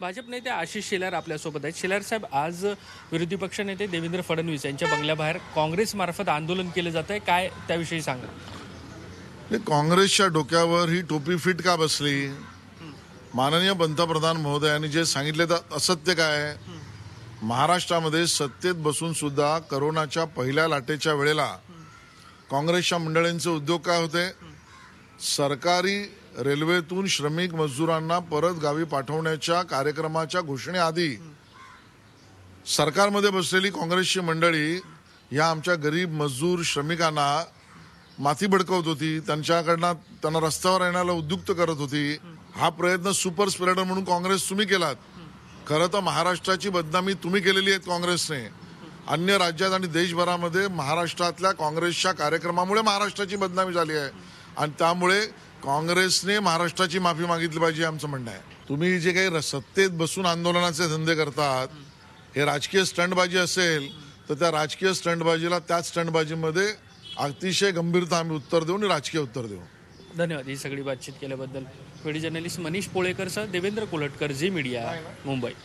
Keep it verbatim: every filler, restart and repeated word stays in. भाजप नेते आशीष शेलार आपल्यासोबत आहेत। शेलार साहेब, आज विरोधी पक्ष नेते देवेंद्र फडणवीस यांच्या बंगल्याबाहेर काँग्रेस मार्फत आंदोलन केले जात आहे, काय त्याविषयी सांगा। काँग्रेसच्या डोक्यावर ही टोपी फिट का बसली? माननीय पंतप्रधान महोदयांनी जे सांगितले ते असत्य काय? महाराष्ट्रामध्ये सत्तेत बसून सुद्धा कोरोनाच्या पहिल्या लाटेच्या वेळेला काँग्रेसच्या मंडळांचे उद्योग काय होते? सरकारी रेल्वेतून श्रमिक मजदूरांना परत गावी पाठवण्याच्या कार्यक्रमाच्या घोषणेआधी सरकारमध्ये बसलेली काँग्रेसची मंडळी या आमच्या गरीब मजदूर श्रमिकांना माती भडकवत होती, त्यांच्याकडनं त्यांना रस्त्यावर येण्याला उद्युक्त करत होती। हा प्रयत्न सुपर स्प्रेडर म्हणून काँग्रेस तुम्ही केलात। खरं तर महाराष्ट्राची बदनामी तुम्ही केलेली आहे काँग्रेसने। अन्य राज्यात आणि देशभरामध्ये महाराष्ट्रातल्या काँग्रेसच्या कार्यक्रमामुळे महाराष्ट्राची बदनामी झाली आहे आणि त्यामुळे काँग्रेसने महाराष्ट्राची माफी मागितली पाहिजे आमचं म्हणणं आहे। तुम्ही जे काही सत्तेत बसून आंदोलनाचे धंदे करतात हे राजकीय स्टंटबाजी असेल तर त्या राजकीय स्टंटबाजीला त्याच स्टंटबाजीमध्ये अतिशय गंभीरता आम्ही उत्तर देऊन राजकीय उत्तर देऊ। धन्यवाद ही सगळी बातचीत केल्याबद्दल। Video journalist Manish Polekar sir, Devendra Koltekar, Zee media, Mumbai.